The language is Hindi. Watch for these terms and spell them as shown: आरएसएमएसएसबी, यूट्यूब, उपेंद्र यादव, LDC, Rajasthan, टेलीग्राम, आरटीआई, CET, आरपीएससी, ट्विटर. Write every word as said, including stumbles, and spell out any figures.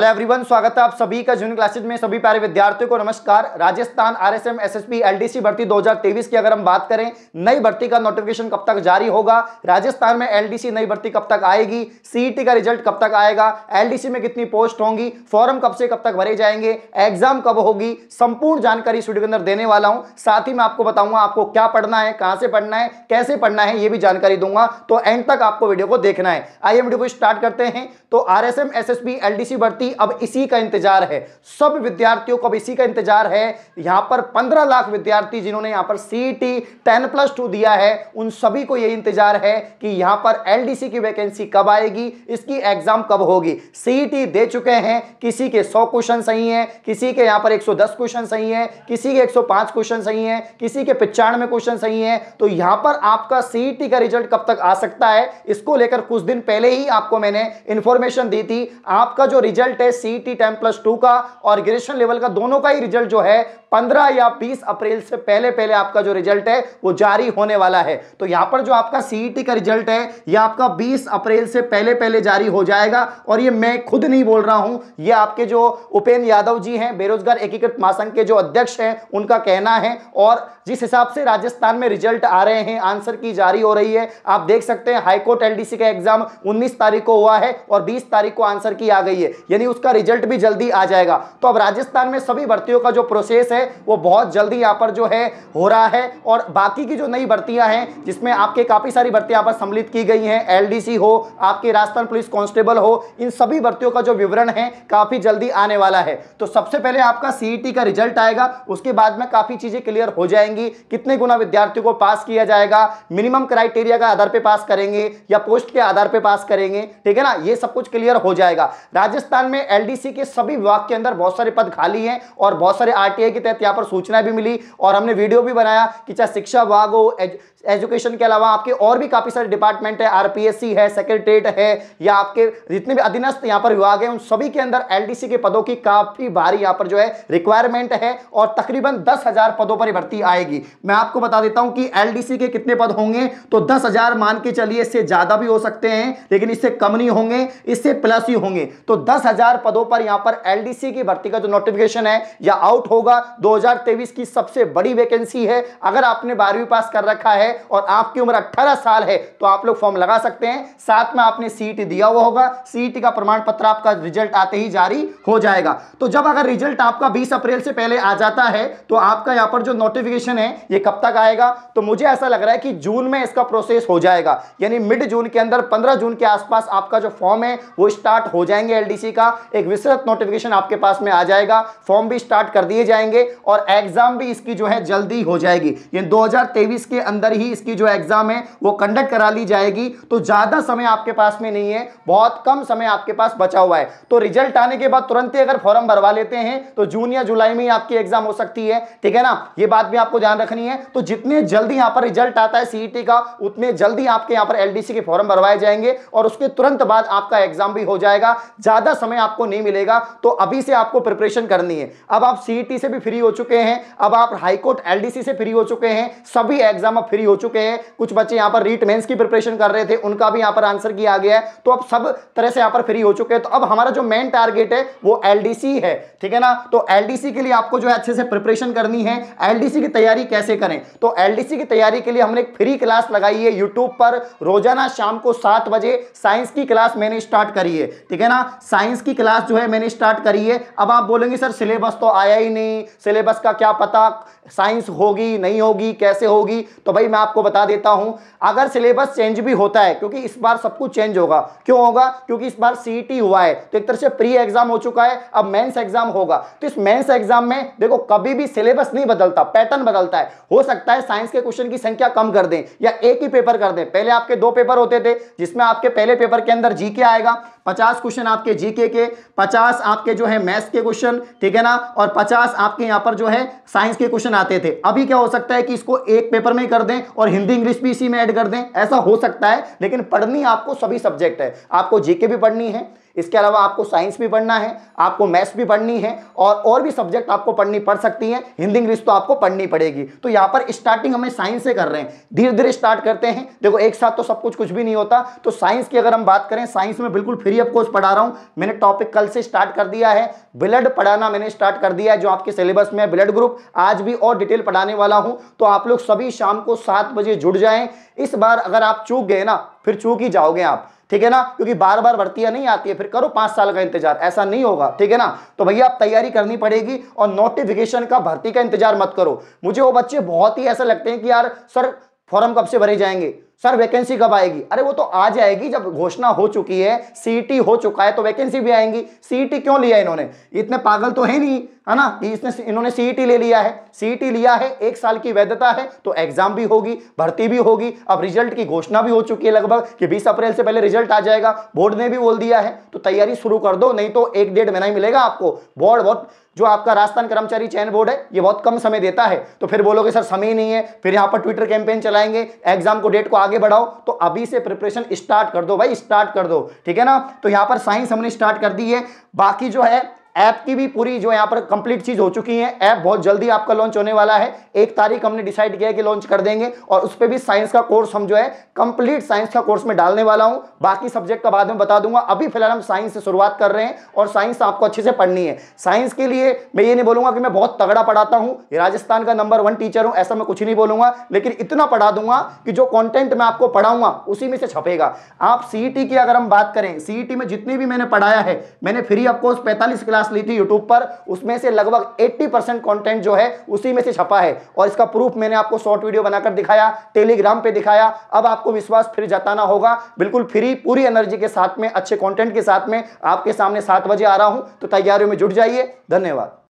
हेलो एवरीवन, स्वागत है आप सभी का जूनियर क्लासेज में। सभी प्यारे विद्यार्थियों को नमस्कार। राजस्थान आरएसएमएसएसबी एलडीसी भर्ती दो हज़ार तेईस की अगर हम बात करें, नई भर्ती का नोटिफिकेशन कब तक जारी होगा, राजस्थान में एलडीसी नई भर्ती कब तक आएगी, सीईटी का रिजल्ट कब तक आएगा, एलडीसी में कितनी पोस्ट होंगी, फॉर्म कब से कब तक भरे जाएंगे, एग्जाम कब होगी, संपूर्ण जानकारी इस वीडियो के अंदर देने वाला हूँ। साथ ही मैं आपको बताऊंगा आपको क्या पढ़ना है, कहाँ से पढ़ना है, कैसे पढ़ना है, ये भी जानकारी दूंगा। तो एंड तक आपको वीडियो को देखना है। आइए वीडियो को स्टार्ट करते हैं। तो आरएसएमएसएसबी एलडीसी भर्ती अब इसी का इंतजार है, सब विद्यार्थियों को अब इसी का इंतजार है। यहां पर पंद्रह लाख विद्यार्थी जिन्होंने यहां पर सीईटी दस प्लस टू दिया है, उन सभी को यह इंतजार है कि यहां पर एलडीसी की वैकेंसी कब आएगी, इसकी एग्जाम कब होगी। सीईटी दे चुके हैं, किसी के सौ क्वेश्चन सही हैं, किसी के यहां पर एक सौ दस क्वेश्चन सही हैं, किसी के एक सौ पाँच क्वेश्चन सही हैं, किसी के पचानवे क्वेश्चन सही हैं। तो यहां पर आपका सीईटी का रिजल्ट कब तक आ सकता है, इसको लेकर कुछ दिन पहले ही आपको मैंने इंफॉर्मेशन दी थी। आपका जो रिजल्ट सीईटी दस प्लस टू का और ग्रेजुएशन लेवल का, दोनों का ही रिजल्ट जो है पंद्रह या बीस अप्रैल से पहले पहले आपका जो रिजल्ट है वो जारी होने वाला है। तो यहां पर जो आपका सीईटी का रिजल्ट है ये आपका बीस अप्रैल से पहले पहले जारी हो जाएगा। और ये मैं खुद नहीं बोल रहा हूं, ये आपके जो उपेंद्र यादव जी हैं, बेरोजगार एकीकृत महासंघ के जो अध्यक्ष हैं, उनका कहना है। और जिस हिसाब से राजस्थान में रिजल्ट आ रहे हैं, आंसर की जारी हो रही है, आप देख सकते हैं। हाईकोर्ट एलडीसी का एग्जाम उन्नीस तारीख को हुआ है और बीस तारीख को आंसर की आ गई है, यानी उसका रिजल्ट भी जल्दी आ जाएगा। तो अब राजस्थान में सभी भर्तियों का जो प्रोसेस है वो बहुत जल्दी यहाँ पर जो है हो रहा है। और बाकी की जो नई भर्तियां हैं, जिसमें आपके काफ़ी सारी भर्तियां यहाँ पर सम्मिलित की गई हैं, एलडीसी हो, आपके राजस्थान पुलिस कांस्टेबल हो, इन सभी भर्तियों का जो विवरण है काफ़ी जल्दी आने वाला है। तो सबसे पहले आपका सीईटी का रिजल्ट आएगा, उसके बाद में काफ़ी चीज़ें क्लियर हो जाएंगी। कितने गुना विद्यार्थियों को पास किया जाएगा, मिनिमम क्राइटेरिया का आधार पर पास करेंगे या पोस्ट के आधार पर पास करेंगे, ठीक है ना, ये सब कुछ क्लियर हो जाएगा। राजस्थान में एलडीसी के सभी विभाग के अंदर बहुत सारे पद खाली हैं और बहुत सारे आरटीआई के तहत यहां पर सूचना भी मिली और हमने वीडियो भी बनाया कि चाहे शिक्षा विभाग हो, एज, एजुकेशन के अलावा आपके और भी काफी सारे डिपार्टमेंट है, आरपीएससी है, सेक्रेटेरिएट है, या आपके जितने भी अधीनस्थ यहां पर विभाग है, उन सभी के अंदर एलडीसी के पदों की काफी भारी यहां पर जो है रिक्वायरमेंट है और तकरीबन दस हजार पदों पर भर्ती आएगी। मैं आपको बता देता हूं कि एलडीसी के कितने पद होंगे, तो दस हजार मान के चलिए, इससे ज्यादा भी हो सकते हैं लेकिन इससे कम नहीं होंगे, इससे प्लस ही होंगे। तो दस हजार पदों पर यहां पर एलडीसी की भर्ती का जो नोटिफिकेशन है या आउट होगा। दो हज़ार तेईस की सबसे बड़ी वैकेंसी है। अगर आपने बारहवीं पास कर रखा है और आपकी उम्र अठारह साल है तो आप लोग फॉर्म लगा सकते हैं। साथ में आपने सीईटी दिया हुआ होगा, सीईटी का प्रमाण पत्र आपका रिजल्ट आते ही जारी हो जाएगा। तो जब अगर रिजल्ट आपका बीस अप्रैल से पहले आ जाता है तो आपका यहां पर जो नोटिफिकेशन है ये कब तक आएगा, तो मुझे ऐसा लग रहा है कि जून में इसका प्रोसेस हो जाएगा, यानी मिड जून के अंदर, पंद्रह जून के आसपास आपका जो फॉर्म है वो स्टार्ट हो जाएंगे। एलडीसी का एक विस्तृत नोटिफिकेशन आपके पास में आ जाएगा, फॉर्म भी स्टार्ट कर दिए जाएंगे और एग्जाम भी इसकी जो है जल्दी हो जाएगी। दो हज़ार तेईस के अंदर ही इसकी जो एग्जाम है वो कंडक्ट करा ली जाएगी। तो ज्यादा समय आपके पास में नहीं है, बहुत कम समय आपके पास बचा हुआ है। तो रिजल्ट आने के बाद तुरंत ही अगर फॉर्म भरवा लेते हैं तो जून या जुलाई में आपकी एग्जाम हो सकती है, ठीक है ना, ये बात भी आपको ध्यान रखनी है। तो जितने जल्दी यहां पर रिजल्ट आता है सीईटी का, उतने जल्दी आपके यहां पर एलडीसी के फॉर्म भरवाए जाएंगे और उसके तुरंत बाद आपका एग्जाम भी हो जाएगा, ज्यादा समय आपको नहीं मिलेगा। तो अभी से आपको प्रिपरेशन करनी है। अब आप सीईटी से भी फ्री हो चुके हैं, अब आप हाईकोर्ट एलडीसी से फ्री हो चुके हैं, सभी एग्जाम अब फ्री हो चुके हैं। कुछ बच्चे यहां पर रीट मेंस की प्रिपरेशन कर रहे थे, उनका भी यहां पर आंसर की आ गया है। तो अब सब तरह से यहां पर फ्री हो चुके हैं। तो अब हमारा जो मेन टारगेट है वो एलडीसी है, ठीक है ना। तो एलडीसी के लिए आपको जो है अच्छे से प्रिपरेशन करनी है। एलडीसी की तैयारी कैसे करें, तो एलडीसी की तैयारी के लिए हमने एक फ्री क्लास लगाई है यूट्यूब पर, रोजाना शाम को सात बजे साइंस की क्लास मैंने स्टार्ट करी है, ठीक है ना। साइंस की क्लास जो है मैंने स्टार्ट करी है। अब आप बोलेंगे सर सिलेबस तो आया ही नहीं, सिलेबस का क्या पता, साइंस होगी नहीं होगी, कैसे होगी। तो भाई मैं आपको बता देता हूं, अगर सिलेबस चेंज भी होता है, क्योंकि इस बार सब कुछ चेंज होगा। क्यों होगा, क्योंकि इस बार सीईटी हुआ है तो एक तरह से प्री एग्जाम हो चुका है, अब मेंस एग्जाम होगा। तो इस मेंस एग्जाम में देखो कभी भी सिलेबस नहीं बदलता, पैटर्न बदलता है। हो सकता है साइंस के क्वेश्चन की संख्या कम कर दें या एक ही पेपर कर दें। पहले आपके दो पेपर होते थे, जिसमें आपके पहले पेपर के अंदर जीके आएगा, पचास क्वेश्चन आपके जीके के, पचास आपके जो है मैथ्स के क्वेश्चन, ठीक है ना, और पचास आपके यहां पर जो है साइंस के क्वेश्चन आते थे। अभी क्या हो सकता है कि इसको एक पेपर में कर दें और हिंदी इंग्लिश भी इसी में ऐड कर दें, ऐसा हो सकता है। लेकिन पढ़नी आपको सभी सब्जेक्ट है, आपको जीके भी पढ़नी है, इसके अलावा आपको साइंस भी पढ़ना है, आपको मैथ्स भी पढ़नी है और और भी सब्जेक्ट आपको पढ़नी पड़ सकती है। हिंदी इंग्लिश तो आपको पढ़नी पड़ेगी। तो यहाँ पर स्टार्टिंग हमें साइंस से कर रहे हैं, धीरे धीरे स्टार्ट करते हैं। देखो एक साथ तो सब कुछ कुछ भी नहीं होता। तो साइंस की अगर हम बात करें, साइंस में बिल्कुल फ्री ऑफ कोर्स पढ़ा रहा हूँ। मैंने टॉपिक कल से स्टार्ट कर दिया है, ब्लड पढ़ाना मैंने स्टार्ट कर दिया है जो आपके सिलेबस में है, ब्लड ग्रुप। आज भी और डिटेल पढ़ाने वाला हूँ। तो आप लोग सभी शाम को सात बजे जुड़ जाएं। इस बार अगर आप चूक गए ना, फिर चूक ही जाओगे आप, ठीक है ना, क्योंकि बार बार भर्तियां नहीं आती है। फिर करो पांच साल का इंतजार, ऐसा नहीं होगा, ठीक है ना। तो भैया आप तैयारी करनी पड़ेगी और नोटिफिकेशन का, भर्ती का इंतजार मत करो। मुझे वो बच्चे बहुत ही ऐसा लगते हैं कि यार सर फॉर्म कब से भरे जाएंगे, सर वैकेंसी कब आएगी। अरे वो तो आ जाएगी, जब घोषणा हो चुकी है, सीईटी हो चुका है तो वैकेंसी भी आएंगी। सीईटी क्यों लिया इन्होंने, इतने पागल तो है नहीं, है ना, इसने इन्होंने सीईटी ले लिया है। सीईटी लिया है, एक साल की वैधता है, तो एग्जाम भी होगी, भर्ती भी होगी। अब रिजल्ट की घोषणा भी हो चुकी है लगभग कि बीस अप्रैल से पहले रिजल्ट आ जाएगा, बोर्ड ने भी बोल दिया है। तो तैयारी शुरू कर दो, नहीं तो एक डेढ़ महीना ही मिलेगा आपको। बोर्ड बहुत, जो आपका राजस्थान कर्मचारी चयन बोर्ड है, ये बहुत कम समय देता है। तो फिर बोलोगे सर समय ही नहीं है, फिर यहाँ पर ट्विटर कैंपेन चलाएंगे, एग्जाम को डेट को आगे बढ़ाओ। तो अभी से प्रिपरेशन स्टार्ट कर दो भाई, स्टार्ट कर दो, ठीक है ना। तो यहाँ पर साइंस हमने स्टार्ट कर दी है। बाकी जो है ऐप की भी पूरी जो यहाँ पर कंप्लीट चीज़ हो चुकी है। ऐप बहुत जल्दी आपका लॉन्च होने वाला है, एक तारीख हमने डिसाइड किया है कि लॉन्च कर देंगे। और उस पर भी साइंस का कोर्स हम जो है कंप्लीट साइंस का कोर्स में डालने वाला हूँ। बाकी सब्जेक्ट का बाद में बता दूंगा, अभी फिलहाल हम साइंस से शुरुआत कर रहे हैं। और साइंस आपको अच्छे से पढ़नी है। साइंस के लिए मैं ये नहीं बोलूँगा कि मैं बहुत तगड़ा पढ़ाता हूँ, राजस्थान का नंबर वन टीचर हूँ, ऐसा मैं कुछ नहीं बोलूँगा। लेकिन इतना पढ़ा दूंगा कि जो कॉन्टेंट मैं आपको पढ़ाऊँगा उसी में से छपेगा। आप सीईटी की अगर हम बात करें, सीईटी में जितनी भी मैंने पढ़ाया है, मैंने फ्री ऑफ कोर्स पैंतालीस क्लास ली थी यूट्यूब पर, उसमें से लगभग अस्सी परसेंट कंटेंट जो है उसी में से छपा है। और इसका प्रूफ मैंने आपको शॉर्ट वीडियो बनाकर दिखाया, टेलीग्राम पे दिखाया। अब आपको विश्वास फिर जताना होगा, बिल्कुल फ्री, पूरी एनर्जी के साथ में, अच्छे कंटेंट के साथ में आपके सामने सात बजे आ रहा हूं। तो तैयारियों में जुट जाइए। धन्यवाद।